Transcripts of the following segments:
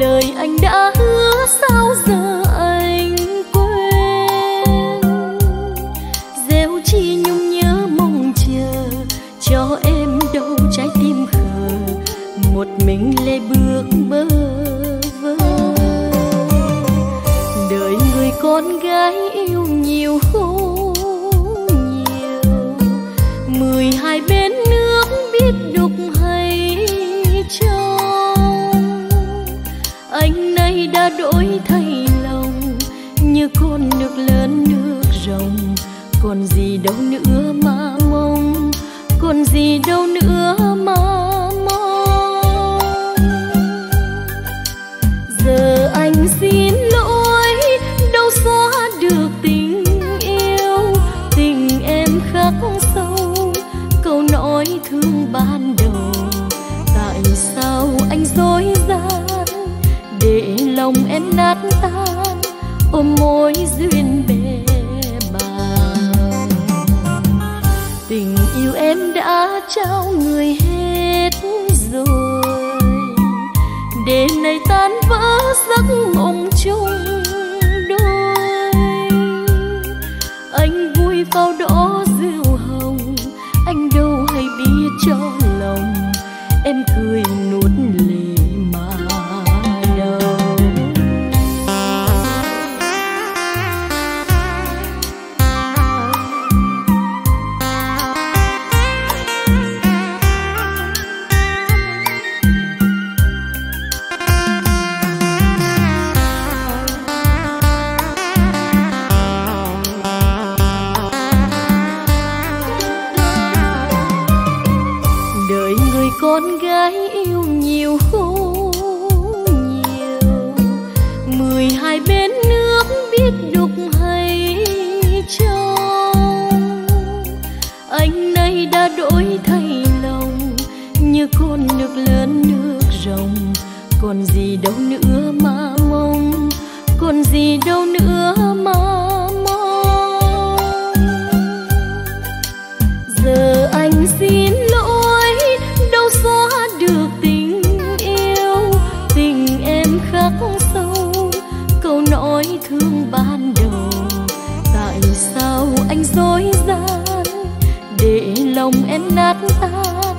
lời anh đã hứa sao giờ anh quên, gieo chi nhung nhớ mong chờ cho em đâu trái tim khờ, một mình lê bước bơ vơ. Đời người con gái yêu nhiều khổ nhiều, 12 bến nước biết đục hay trong, anh nay đã đổi thay lòng như con nước lớn nước rồng. Còn gì đâu nữa mà mong, còn gì đâu nữa mà mong. Giờ anh xin lỗi, đâu xóa được tình yêu, tình em khắc sâu câu nói thương ban đầu. Tại sao anh dối gian để lòng em nát tan, ôm mối duyên bề bàng. Tình yêu em đã trao người hết rồi, để này tan vỡ giấc mộng chung đôi. Anh vui vào đó rượu hồng, anh đâu hay biết cho lòng em cười nuốt lệ. Con gái yêu nhiều khổ nhiều, 12 bến nước biết đục hay trong, anh nay đã đổi thay lòng như con nước lớn nước rồng. Còn gì đâu nữa mà mong, còn gì đâu nữa mà mong. Giờ anh xin lỗi, xóa được tình yêu, tình em khắc sâu câu nói thương ban đầu. Tại sao anh dối gian để lòng em nát tan,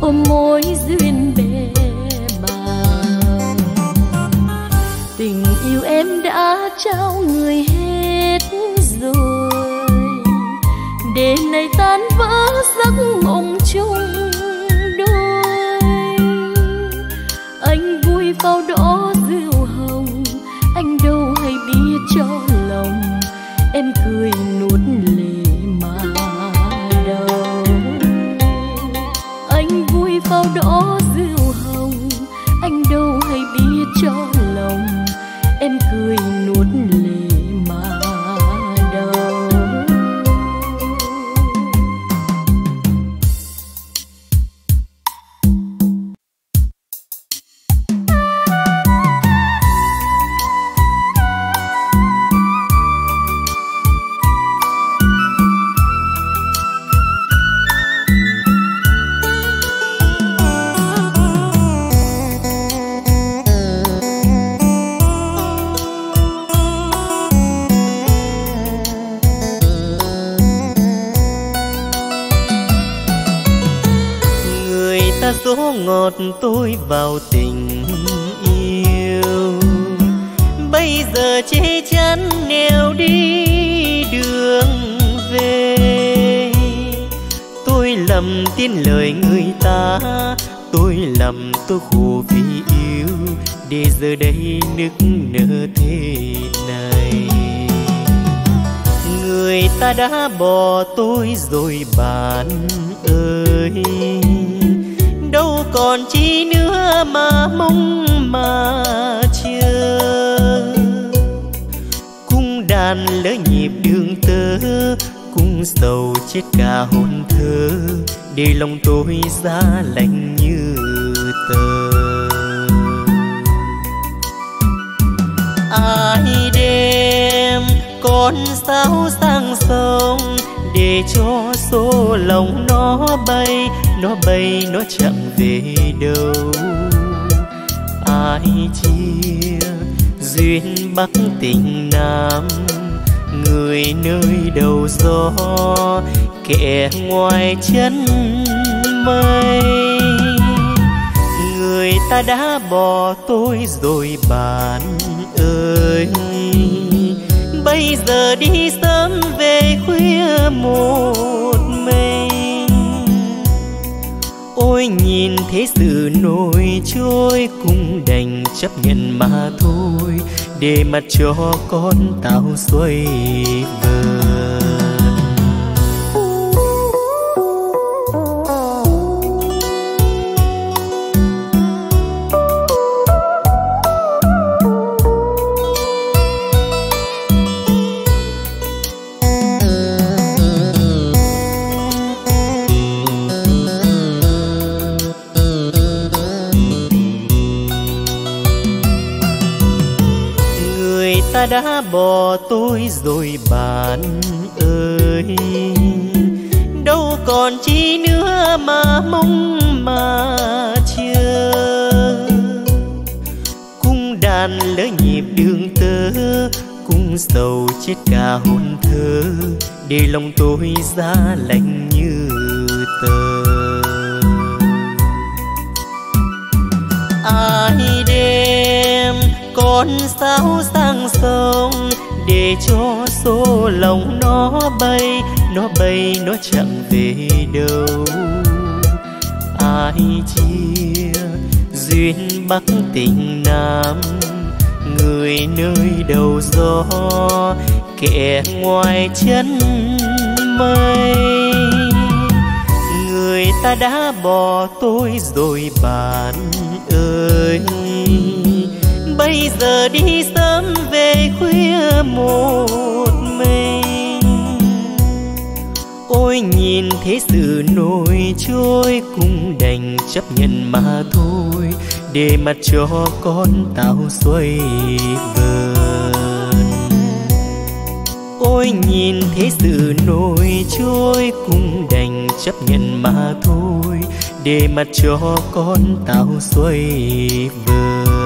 ôm mối duyên bề bàng. Tình yêu em đã trao người hết rồi, để này tan vỡ giấc mộng chung. Anh vui vào đó rượu hồng, anh đâu hay biết cho lòng em cười nuốt lệ mà đau. Anh vui vào đó rượu hồng, anh đâu hay biết cho lòng em cười nuốt lệ mà đau. Ngọt tôi vào tình yêu, bây giờ chê chắn nẻo đi đường về. Tôi lầm tin lời người ta, tôi lầm tôi khổ vì yêu, để giờ đây nức nở thế này. Người ta đã bỏ tôi rồi bạn ơi, đâu còn chi nữa mà mong mà chờ. Cung đàn lỡ nhịp đường tơ, cung sầu chết cả hồn thơ, để lòng tôi giá lạnh như tờ. Ai đêm con sáo sang sông, để cho số lòng nó bay, nó bay nó chẳng về đâu. phải chia duyên bắc tình nam, người nơi đầu gió kẻ ngoài chân mây. Người ta đã bỏ tôi rồi bạn ơi, bây giờ đi sớm về khuya một mình. Ôi nhìn thế sự nổi trôi, cũng đành chấp nhận mà thôi, để mặt cho con tao xuôi vờ. Đã bỏ tôi rồi bạn ơi, đâu còn chi nữa mà mong mà chờ. Cung đàn lỡ nhịp đường tơ, cung sầu chết cả hồn thơ, để lòng tôi giá lạnh như tờ. Ai đêm con sao sang sông, để cho số lòng nó bay, nó bay nó chẳng về đâu. Ai chia duyên bắc tình nam, người nơi đầu gió kẻ ngoài chân mây. Người ta đã bỏ tôi rồi bạn ơi, bây giờ đi sớm về khuya một mình. Ôi nhìn thế sự nổi trôi, cũng đành chấp nhận mà thôi, để mặt cho con tao xuôi vờn. Ôi nhìn thế sự nổi trôi, cũng đành chấp nhận mà thôi, để mặt cho con tao xuôi vờn.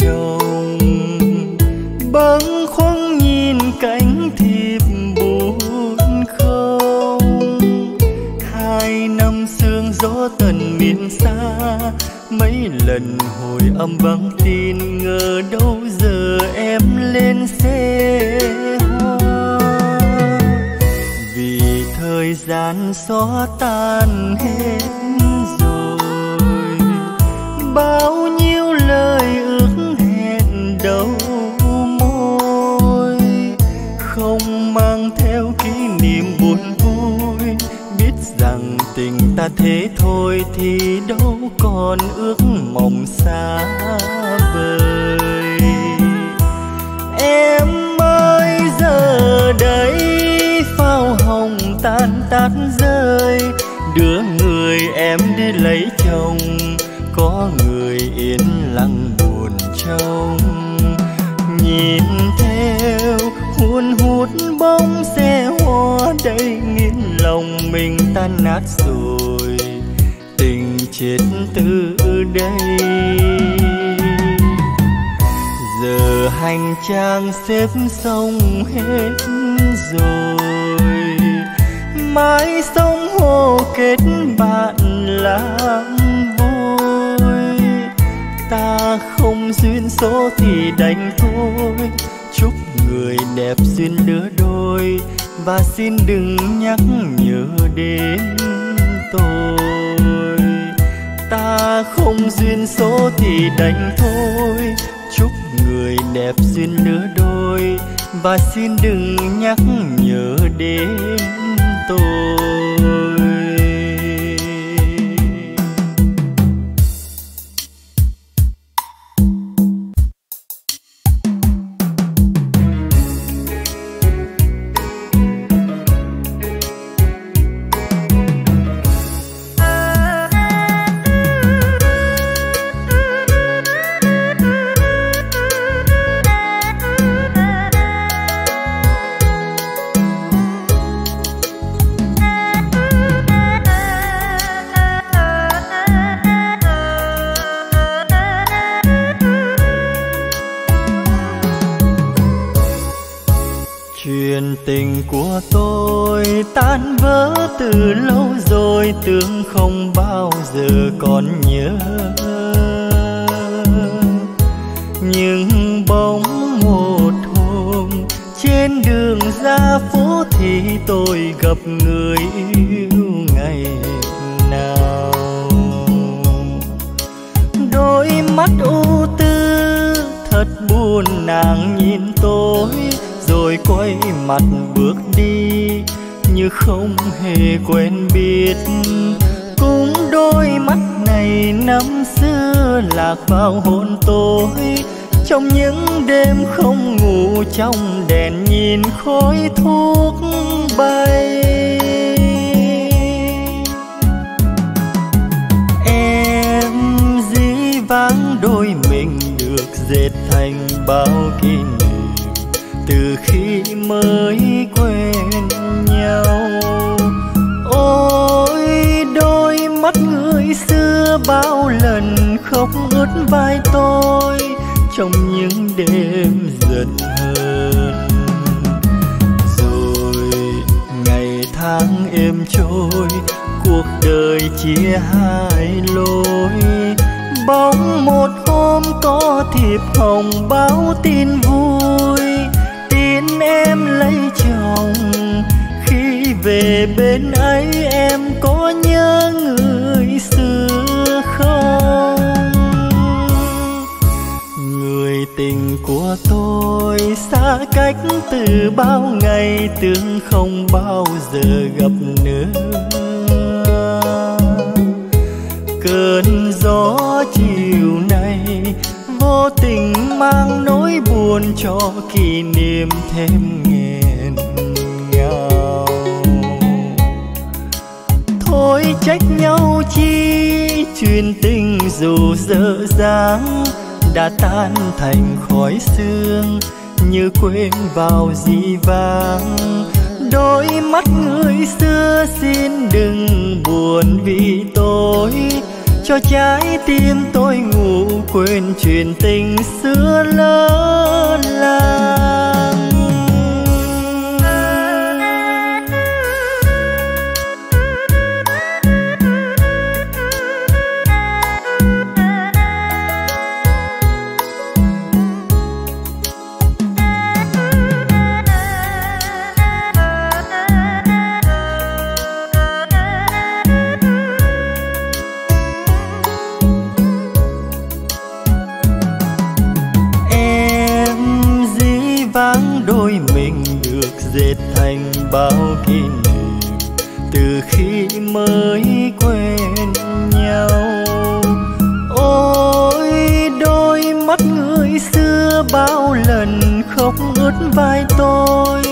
chồng bâng khuâng nhìn cánh thiệp bốn không. Hai năm sương gió tận miền xa, mấy lần hồi âm vắng tin, ngờ đâu giờ em lên xe hoa. Vì thời gian xóa tan hết rồi bao nhiêu lời ước hẹn đầu môi, không mang theo kỷ niệm buồn vui. Biết rằng tình ta thế thôi thì đâu còn ước mộng xa vời. Em ơi giờ đây phao hồng tan tát rơi, đưa người em đi lấy chồng, có người yên lặng buồn trông. Nhìn theo hun hút bóng xe hoa đầy nghiêng, lòng mình tan nát rồi, tình chết từ đây. Giờ hành trang xếp xong hết rồi, mãi sông hồ kết bạn làm vôi. Ta không duyên số thì đành thôi, chúc người đẹp duyên lứa đôi, và xin đừng nhắc nhớ đến tôi. Ta không duyên số thì đành thôi, chúc người đẹp duyên lứa đôi, và xin đừng nhắc nhớ đến tôi. Tình của tôi tan vỡ từ lâu rồi, tưởng không bao giờ còn nhớ. Nhưng bóng một hôm trên đường ra phố thì tôi gặp người yêu ngày nào. Đôi mắt ưu tư thật buồn, nàng nhìn tôi rồi quay mặt bước đi như không hề quen biết. Cũng đôi mắt này năm xưa lạc vào hồn tôi, trong những đêm không ngủ, trong đèn nhìn khói thuốc bay. Em dĩ vãng đôi mình được dệt thành bao kỷ niệm từ khi mới quen nhau. Ôi đôi mắt người xưa bao lần khóc ướt vai tôi, trong những đêm dần hơn. Rồi ngày tháng êm trôi, cuộc đời chia hai lối. Bóng một hôm có thiệp hồng báo tin vui, em lấy chồng. Khi về bên ấy em có nhớ người xưa không? Người tình của tôi xa cách từ bao ngày, tưởng không bao giờ gặp nữa. Cơn gió chiều nay vô tình mang nỗi buồn cho kỷ niệm thêm nghẹn ngào. Thôi trách nhau chi, chuyện tình dù dở dáng đã tan thành khói sương, như quên vào dĩ vãng. Đôi mắt người xưa xin đừng buồn vì tôi, cho trái tim tôi ngủ quên chuyện tình xưa lỡ làng. Dệt thành bao kỷ niệm từ khi mới quen nhau. Ôi đôi mắt người xưa bao lần khóc ướt vai tôi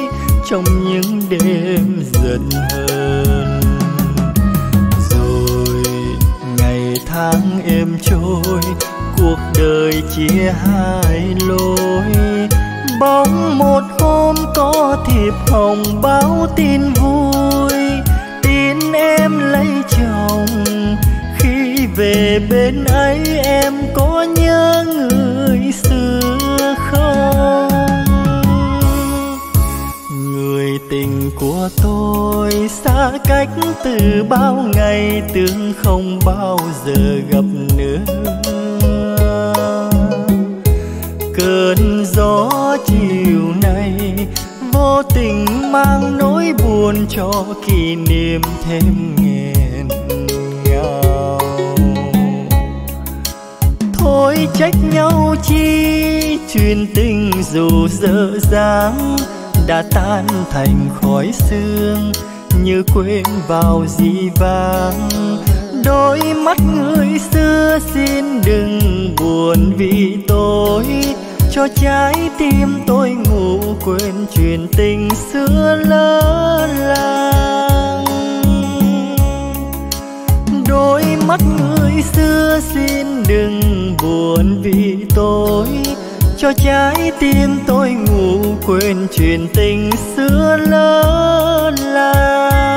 trong những đêm giận hờn. Rồi ngày tháng êm trôi, cuộc đời chia hai lối. Bóng một hôm có thiệp hồng báo tin vui, tin em lấy chồng. Khi về bên ấy em có nhớ người xưa không? Người tình của tôi xa cách từ bao ngày, tưởng không bao giờ gặp nữa. Cơn gió chiều nay vô tình mang nỗi buồn cho kỷ niệm thêm nghẹn ngào. Thôi trách nhau chi, chuyện tình dù dở dang đã tan thành khói sương như quên vào dĩ vãng. Đôi mắt người xưa xin đừng buồn vì tôi, cho trái tim tôi ngủ quên chuyện tình xưa lỡ làng. Đôi mắt người xưa xin đừng buồn vì tôi, cho trái tim tôi ngủ quên chuyện tình xưa lỡ làng.